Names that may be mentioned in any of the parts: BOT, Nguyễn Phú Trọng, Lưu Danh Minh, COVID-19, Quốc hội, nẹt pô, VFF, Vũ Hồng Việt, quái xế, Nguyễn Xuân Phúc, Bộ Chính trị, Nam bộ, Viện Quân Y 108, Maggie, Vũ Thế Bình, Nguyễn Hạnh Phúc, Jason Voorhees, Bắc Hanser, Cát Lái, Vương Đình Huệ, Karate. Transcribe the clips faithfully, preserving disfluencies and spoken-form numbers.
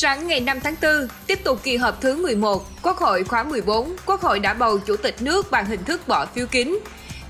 Sáng ngày năm tháng tư, tiếp tục kỳ họp thứ mười một, Quốc hội khóa mười bốn, Quốc hội đã bầu Chủ tịch nước bằng hình thức bỏ phiếu kín.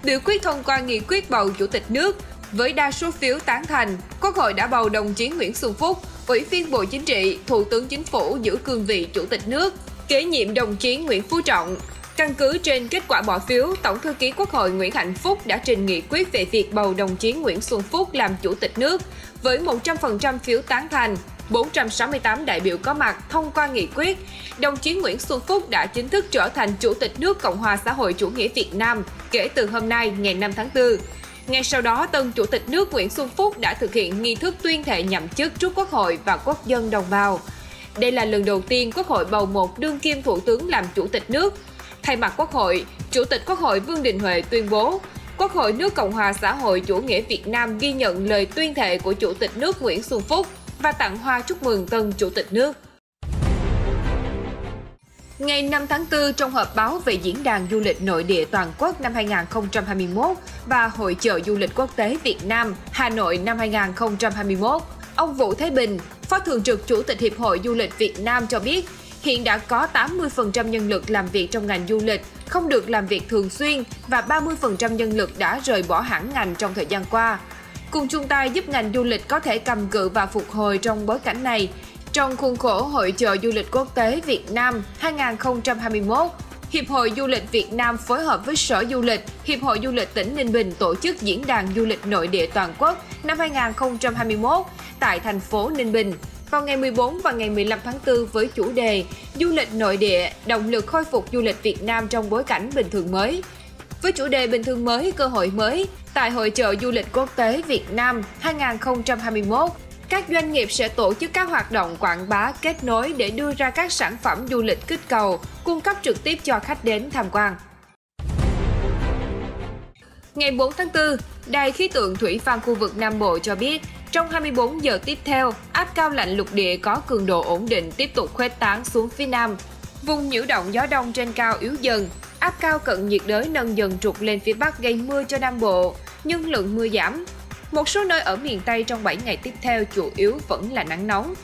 Biểu quyết thông qua nghị quyết bầu Chủ tịch nước, với đa số phiếu tán thành, Quốc hội đã bầu đồng chí Nguyễn Xuân Phúc, Ủy viên Bộ Chính trị, Thủ tướng Chính phủ giữ cương vị Chủ tịch nước, kế nhiệm đồng chí Nguyễn Phú Trọng. Căn cứ trên kết quả bỏ phiếu, Tổng thư ký Quốc hội Nguyễn Hạnh Phúc đã trình nghị quyết về việc bầu đồng chí Nguyễn Xuân Phúc làm Chủ tịch nước với một trăm phần trăm phiếu tán thành, bốn trăm sáu mươi tám đại biểu có mặt thông qua nghị quyết. Đồng chí Nguyễn Xuân Phúc đã chính thức trở thành Chủ tịch nước Cộng hòa xã hội chủ nghĩa Việt Nam kể từ hôm nay, ngày năm tháng tư. Ngay sau đó, tân Chủ tịch nước Nguyễn Xuân Phúc đã thực hiện nghi thức tuyên thệ nhậm chức trước Quốc hội và quốc dân đồng bào. Đây là lần đầu tiên Quốc hội bầu một đương kim thủ tướng làm Chủ tịch nước. Thay mặt Quốc hội, Chủ tịch Quốc hội Vương Đình Huệ tuyên bố, Quốc hội nước Cộng hòa xã hội chủ nghĩa Việt Nam ghi nhận lời tuyên thệ của Chủ tịch nước Nguyễn Xuân Phúc và tặng hoa chúc mừng tân Chủ tịch nước. Ngày năm tháng tư, trong họp báo về Diễn đàn Du lịch Nội địa Toàn quốc năm hai nghìn không trăm hai mươi mốt và Hội chợ Du lịch Quốc tế Việt Nam Hà Nội năm hai nghìn không trăm hai mươi mốt, ông Vũ Thế Bình, Phó Thường trực Chủ tịch Hiệp hội Du lịch Việt Nam cho biết, hiện đã có tám mươi phần trăm nhân lực làm việc trong ngành du lịch, không được làm việc thường xuyên và ba mươi phần trăm nhân lực đã rời bỏ hẳn ngành trong thời gian qua. Cùng chung tay giúp ngành du lịch có thể cầm cự và phục hồi trong bối cảnh này, trong khuôn khổ Hội chợ Du lịch Quốc tế Việt Nam hai nghìn không trăm hai mươi mốt, Hiệp hội Du lịch Việt Nam phối hợp với Sở Du lịch, Hiệp hội Du lịch tỉnh Ninh Bình tổ chức Diễn đàn Du lịch Nội địa Toàn quốc năm hai nghìn không trăm hai mươi mốt tại thành phố Ninh Bình vào ngày mười bốn và ngày mười lăm tháng tư với chủ đề Du lịch nội địa, động lực khôi phục du lịch Việt Nam trong bối cảnh bình thường mới. Với chủ đề Bình thường mới, cơ hội mới, tại Hội chợ Du lịch Quốc tế Việt Nam hai nghìn không trăm hai mươi mốt, các doanh nghiệp sẽ tổ chức các hoạt động quảng bá kết nối để đưa ra các sản phẩm du lịch kích cầu, cung cấp trực tiếp cho khách đến tham quan. Ngày bốn tháng tư, Đài khí tượng thủy văn khu vực Nam Bộ cho biết, trong hai mươi bốn giờ tiếp theo, áp cao lạnh lục địa có cường độ ổn định tiếp tục khuếch tán xuống phía Nam. Vùng nhiễu động gió đông trên cao yếu dần, áp cao cận nhiệt đới nâng dần trục lên phía Bắc gây mưa cho Nam Bộ, nhưng lượng mưa giảm. Một số nơi ở miền Tây trong bảy ngày tiếp theo chủ yếu vẫn là nắng nóng.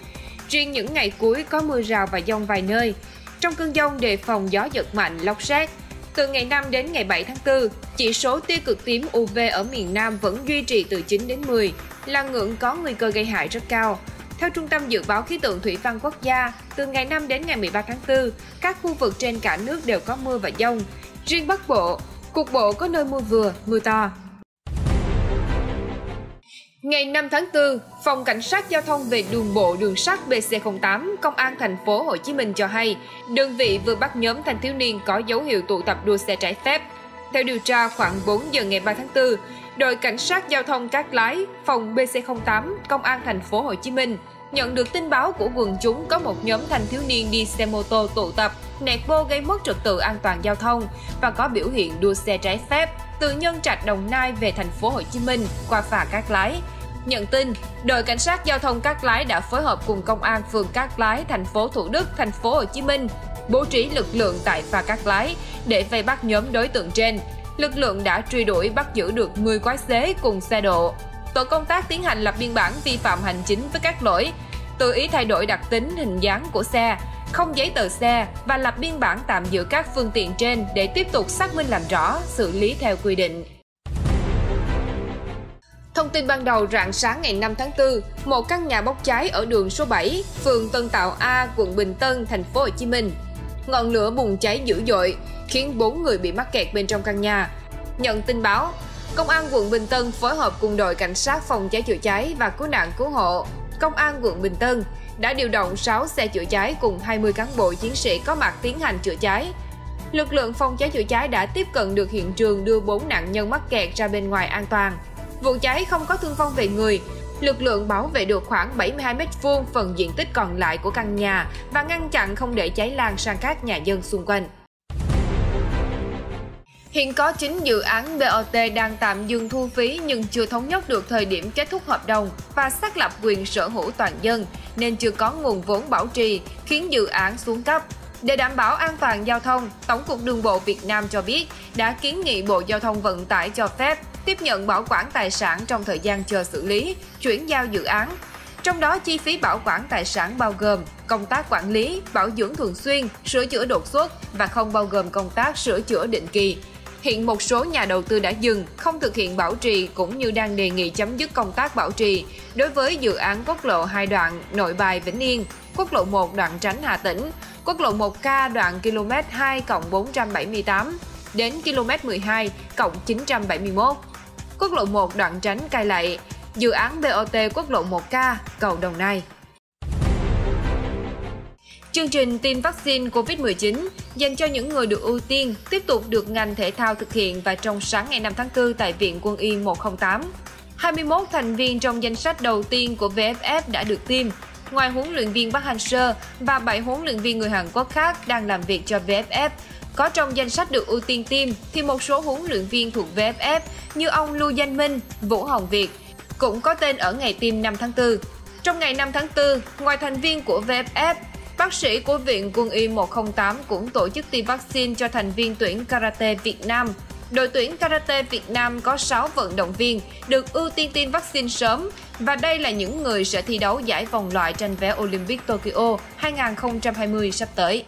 Riêng những ngày cuối có mưa rào và dông vài nơi. Trong cơn dông đề phòng gió giật mạnh, lốc sét. Từ ngày năm đến ngày bảy tháng tư, chỉ số tia cực tím u vê ở miền Nam vẫn duy trì từ chín đến mười, là ngưỡng có nguy cơ gây hại rất cao. Theo Trung tâm Dự báo Khí tượng Thủy văn Quốc gia, từ ngày năm đến ngày mười ba tháng tư, các khu vực trên cả nước đều có mưa và dông. Riêng Bắc Bộ, cục bộ có nơi mưa vừa, mưa to. Ngày năm tháng tư, Phòng Cảnh sát Giao thông về đường bộ đường sắt B C không tám, Công an thành phố Hồ Chí Minh cho hay, đơn vị vừa bắt nhóm thanh thiếu niên có dấu hiệu tụ tập đua xe trái phép. Theo điều tra, khoảng bốn giờ ngày ba tháng tư, đội Cảnh sát Giao thông Cát Lái, phòng B C không tám, Công an thành phố Hồ Chí Minh nhận được tin báo của quần chúng có một nhóm thanh thiếu niên đi xe mô tô tụ tập, nẹt bô gây mất trật tự an toàn giao thông và có biểu hiện đua xe trái phép từ Nhân Trạch, Đồng Nai về thành phố Hồ Chí Minh qua phà Cát Lái. Nhận tin, đội Cảnh sát Giao thông Cát Lái đã phối hợp cùng Công an phường Cát Lái, thành phố Thủ Đức, thành phố Hồ Chí Minh bố trí lực lượng tại phà Cát Lái để vây bắt nhóm đối tượng trên. Lực lượng đã truy đuổi bắt giữ được mười quái xế cùng xe độ. Tổ công tác tiến hành lập biên bản vi phạm hành chính với các lỗi: tự ý thay đổi đặc tính hình dáng của xe, không giấy tờ xe và lập biên bản tạm giữ các phương tiện trên để tiếp tục xác minh làm rõ, xử lý theo quy định. Thông tin ban đầu rạng sáng ngày năm tháng tư, một căn nhà bốc cháy ở đường số bảy, phường Tân Tạo A, quận Bình Tân, thành phố Hồ Chí Minh. Ngọn lửa bùng cháy dữ dội, khiến bốn người bị mắc kẹt bên trong căn nhà. Nhận tin báo, Công an quận Bình Tân phối hợp cùng đội Cảnh sát phòng cháy chữa cháy và cứu nạn cứu hộ, Công an quận Bình Tân đã điều động sáu xe chữa cháy cùng hai mươi cán bộ chiến sĩ có mặt tiến hành chữa cháy. Lực lượng phòng cháy chữa cháy đã tiếp cận được hiện trường, đưa bốn nạn nhân mắc kẹt ra bên ngoài an toàn. Vụ cháy không có thương vong về người, lực lượng bảo vệ được khoảng bảy mươi hai mét vuông phần diện tích còn lại của căn nhà và ngăn chặn không để cháy lan sang các nhà dân xung quanh. Hiện có chín dự án B O T đang tạm dừng thu phí nhưng chưa thống nhất được thời điểm kết thúc hợp đồng và xác lập quyền sở hữu toàn dân nên chưa có nguồn vốn bảo trì, khiến dự án xuống cấp. Để đảm bảo an toàn giao thông, Tổng cục Đường bộ Việt Nam cho biết đã kiến nghị Bộ Giao thông Vận tải cho phép tiếp nhận bảo quản tài sản trong thời gian chờ xử lý, chuyển giao dự án. Trong đó, chi phí bảo quản tài sản bao gồm công tác quản lý, bảo dưỡng thường xuyên, sửa chữa đột xuất và không bao gồm công tác sửa chữa định kỳ. Hiện một số nhà đầu tư đã dừng, không thực hiện bảo trì cũng như đang đề nghị chấm dứt công tác bảo trì đối với dự án quốc lộ hai đoạn Nội Bài Vĩnh Yên, quốc lộ một đoạn Tránh Hà Tĩnh, quốc lộ một K đoạn ki lô mét hai cộng bốn trăm bảy mươi tám đến ki lô mét mười hai cộng chín trăm bảy mươi mốt, quốc lộ một đoạn Tránh Cai Lậy, dự án bê o tê quốc lộ một K cầu Đồng Nai. Chương trình tiêm vaccine covid mười chín dành cho những người được ưu tiên tiếp tục được ngành thể thao thực hiện và trong sáng ngày năm tháng tư tại Viện Quân Y một không tám. hai mươi mốt thành viên trong danh sách đầu tiên của vê ép ép đã được tiêm, ngoài huấn luyện viên Bắc Hanser và bảy huấn luyện viên người Hàn Quốc khác đang làm việc cho vê ép ép. Có trong danh sách được ưu tiên tiêm thì một số huấn luyện viên thuộc vê ép ép như ông Lưu Danh Minh, Vũ Hồng Việt cũng có tên ở ngày tiêm năm tháng tư. Trong ngày năm tháng tư, ngoài thành viên của vê ép ép, bác sĩ của Viện Quân Y một không tám cũng tổ chức tiêm vaccine cho thành viên tuyển Karate Việt Nam. Đội tuyển Karate Việt Nam có sáu vận động viên được ưu tiên tiêm vaccine sớm và đây là những người sẽ thi đấu giải vòng loại tranh vé Olympic Tokyo hai không hai mươi sắp tới.